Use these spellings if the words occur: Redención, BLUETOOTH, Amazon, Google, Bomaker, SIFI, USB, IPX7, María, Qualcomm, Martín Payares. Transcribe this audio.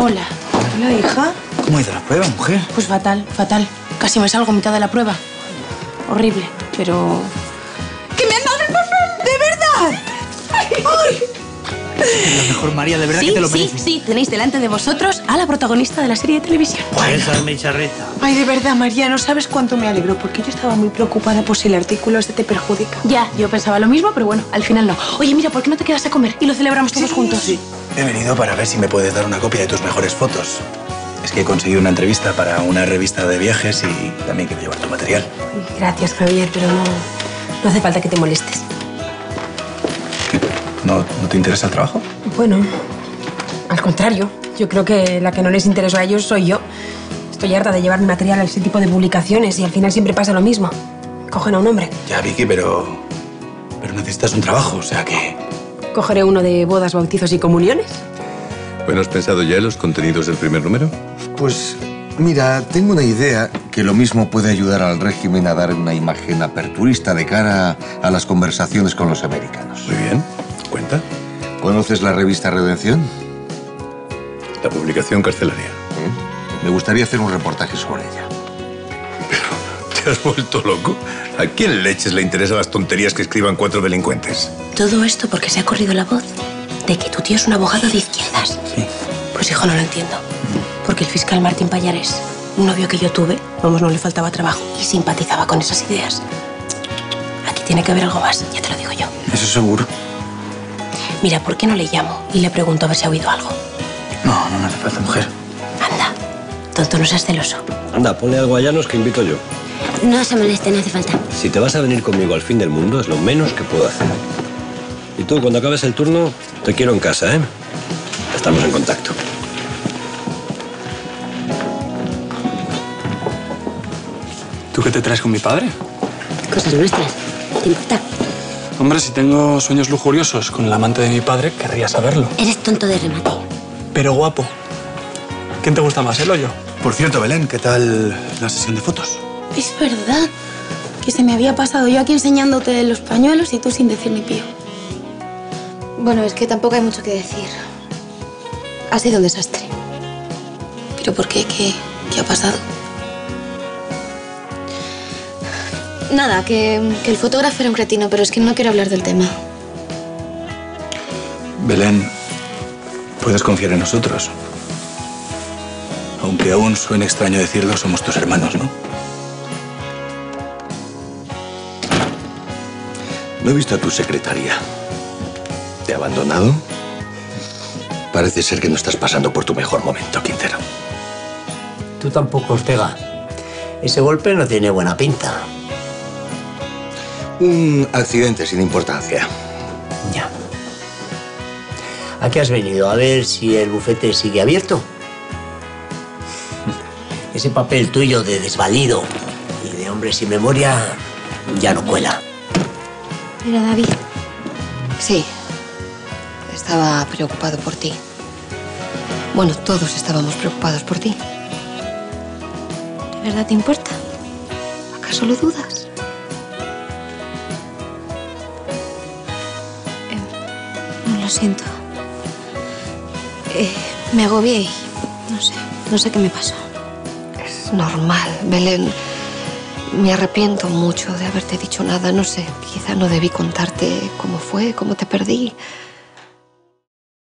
Hola. Hola, hija. ¿Cómo ha ido la prueba, mujer? Pues fatal, fatal. Casi me salgo a mitad de la prueba. Horrible, pero... ¡Que me han dado el papel! ¡De verdad! ¡Ay! Lo mejor, María, de verdad sí, que te lo mereces. Sí, sí, tenéis delante de vosotros a la protagonista de la serie de televisión. Bueno. Esa es mi charreta. Ay, de verdad, María, no sabes cuánto me alegro, porque yo estaba muy preocupada por si el artículo este te perjudica. Ya, yo pensaba lo mismo, pero bueno, al final no. Oye, mira, ¿por qué no te quedas a comer y lo celebramos todos juntos? Sí. He venido para ver si me puedes dar una copia de tus mejores fotos. Es que he conseguido una entrevista para una revista de viajes y también quiero llevar tu material. Gracias, Javier, pero no hace falta que te molestes. ¿No te interesa el trabajo? Bueno, al contrario. Yo creo que la que no les interesó a ellos soy yo. Estoy harta de llevar mi material a ese tipo de publicaciones y al final siempre pasa lo mismo. Cogen a un hombre. Ya, Vicky, pero necesitas un trabajo, o sea que... Cogeré uno de bodas, bautizos y comuniones. Bueno, ¿has pensado ya en los contenidos del primer número? Pues, mira, tengo una idea que lo mismo puede ayudar al régimen a dar una imagen aperturista de cara a las conversaciones con los americanos. Muy bien. ¿Cuenta? ¿Conoces la revista Redención? La publicación carcelaria. ¿Eh? Me gustaría hacer un reportaje sobre ella. Pero, ¿te has vuelto loco? ¿A quién leches le interesan las tonterías que escriban 4 delincuentes? Todo esto porque se ha corrido la voz de que tu tío es un abogado de izquierdas. Sí. Pues, hijo, no lo entiendo. Porque el fiscal Martín Payares, un novio que yo tuve, vamos, no le faltaba trabajo y simpatizaba con esas ideas. Aquí tiene que haber algo más, ya te lo digo yo. Eso seguro. Mira, ¿por qué no le llamo y le pregunto a ver si ha oído algo? No hace falta, mujer. Anda, tonto, no seas celoso. Anda, ponle algo a Llanos que invito yo. No se moleste, no hace falta. Si te vas a venir conmigo al fin del mundo, es lo menos que puedo hacer. Y tú, cuando acabes el turno, te quiero en casa, ¿eh? Estamos en contacto. ¿Tú qué te traes con mi padre? Cosas nuestras. ¿Te importa? Hombre, si tengo sueños lujuriosos con el amante de mi padre, querría saberlo. Eres tonto de remate. Pero guapo. ¿Quién te gusta más, él o yo? Por cierto, Belén, ¿qué tal la sesión de fotos? Es verdad que se me había pasado yo aquí enseñándote los pañuelos y tú sin decir ni pío. Bueno, es que tampoco hay mucho que decir. Ha sido un desastre. ¿Pero por qué? ¿Qué ha pasado? Nada, que el fotógrafo era un cretino, pero es que no quiero hablar del tema. Belén, puedes confiar en nosotros. Aunque aún suene extraño decirlo, somos tus hermanos, ¿no? No he visto a tu secretaria. ¿Te ha abandonado? Parece ser que no estás pasando por tu mejor momento, Quintero. Tú tampoco, Ortega. Ese golpe no tiene buena pinta. Un accidente sin importancia. Ya. ¿A qué has venido? A ver si el bufete sigue abierto. Ese papel tuyo de desvalido y de hombre sin memoria ya no cuela. Mira, David. Sí. Estaba preocupado por ti. Bueno, todos estábamos preocupados por ti. ¿De verdad te importa? ¿Acaso lo dudas? Lo siento. Me agobié y no sé qué me pasó. Es normal, Belén. Me arrepiento mucho de haberte dicho nada. No sé, quizá no debí contarte cómo fue, cómo te perdí.